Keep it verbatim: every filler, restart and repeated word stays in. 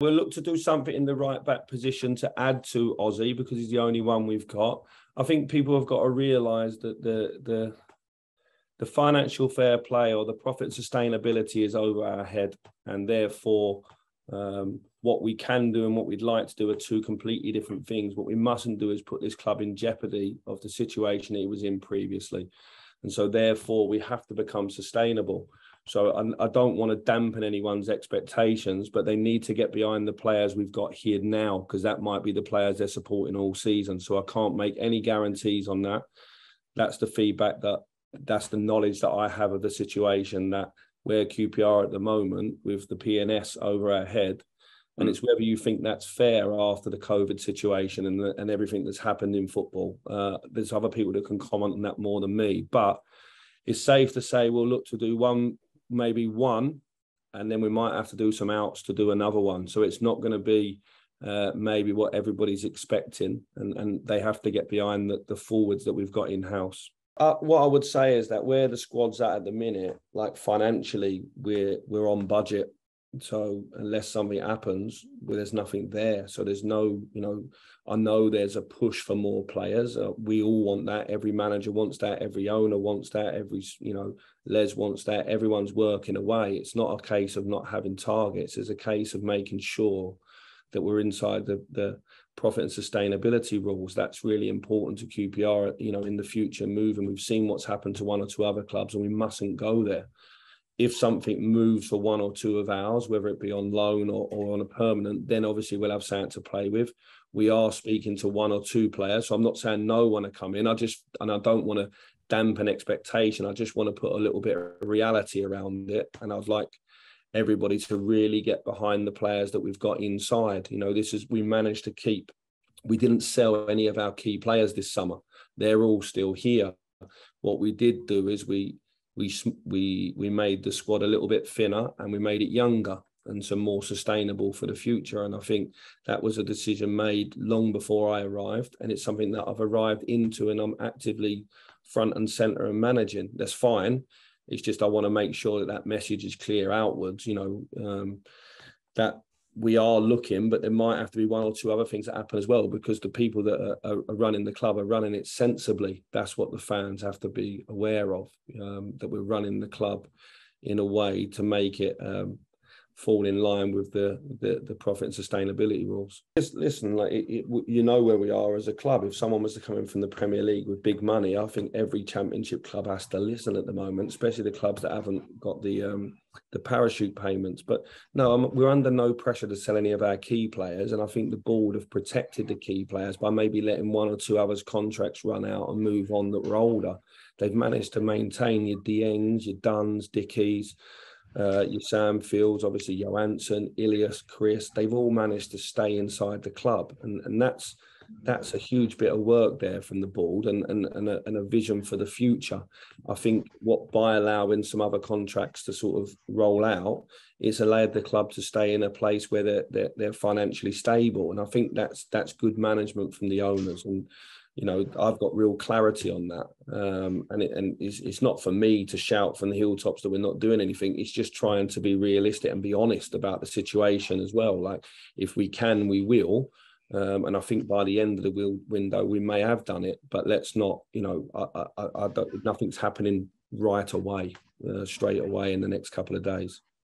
We'll look to do something in the right back position to add to Ozzy, because he's the only one we've got. I think people have got to realise that the the the financial fair play or the profit sustainability is over our head, and therefore um, what we can do and what we'd like to do are two completely different things. What we mustn't do is put this club in jeopardy of the situation it was in previously, and so therefore we have to become sustainable. So I, I don't want to dampen anyone's expectations, but they need to get behind the players we've got here now, because that might be the players they're supporting all season. So I can't make any guarantees on that. That's the feedback that, that's the knowledge that I have of the situation, that where Q P R at the moment with the P N S over our head. And it's whether you think that's fair after the COVID situation and, the, and everything that's happened in football. Uh, there's other people that can comment on that more than me, but it's safe to say we'll look to do one, maybe one, and then we might have to do some outs to do another one. So it's not going to be uh, maybe what everybody's expecting, and, and they have to get behind the, the forwards that we've got in-house. Uh, what I would say is that where the squad's at at the minute, like financially, we're, we're on budget. So unless something happens, well, there's nothing there. So there's no, you know, I know there's a push for more players. Uh, we all want that. Every manager wants that. Every owner wants that. Every, you know, Les wants that. Everyone's working away. It's not a case of not having targets. It's a case of making sure that we're inside the, the profit and sustainability rules. That's really important to Q P R, you know, in the future moving. We've seen what's happened to one or two other clubs, and we mustn't go there. If something moves for one or two of ours, whether it be on loan or, or on a permanent, then obviously we'll have something to play with. We are speaking to one or two players, so I'm not saying no one to come in. I just, and I don't want to dampen expectation. I just want to put a little bit of reality around it. And I'd like everybody to really get behind the players that we've got inside. You know, this is, we managed to keep, we didn't sell any of our key players this summer. They're all still here. What we did do is we, We we we made the squad a little bit thinner, and we made it younger and so more sustainable for the future. And I think that was a decision made long before I arrived, and it's something that I've arrived into and I'm actively front and centre and managing. That's fine. It's just I want to make sure that that message is clear outwards, you know, um, that we are looking, but there might have to be one or two other things that happen as well, because the people that are, are, are running the club are running it sensibly. That's what the fans have to be aware of, um, that we're running the club in a way to make it um, fall in line with the, the, the profit and sustainability rules. Just listen, like it, it, you know where we are as a club. If someone was to come in from the Premier League with big money, I think every Championship club has to listen at the moment, especially the clubs that haven't got the... Um, the parachute payments. But no, we're under no pressure to sell any of our key players, and I think the board have protected the key players by maybe letting one or two others' contracts run out and move on that were older. They've managed to maintain your Diengs, your Duns, Dickies, uh, your Yusam Fields, obviously Johansson, Ilias, Chris. They've all managed to stay inside the club, and, and that's that's a huge bit of work there from the board, and, and, and, a, and a vision for the future. I think what by allowing some other contracts to sort of roll out, it's allowed the club to stay in a place where they're, they're, they're financially stable. And I think that's that's good management from the owners. And, you know, I've got real clarity on that. Um, and it, and it's, it's not for me to shout from the hilltops that we're not doing anything. It's just trying to be realistic and be honest about the situation as well. Like, if we can, we will. Um, and I think by the end of the window, we may have done it, but let's not, you know, I, I, I don't, nothing's happening right away, uh, straight away in the next couple of days.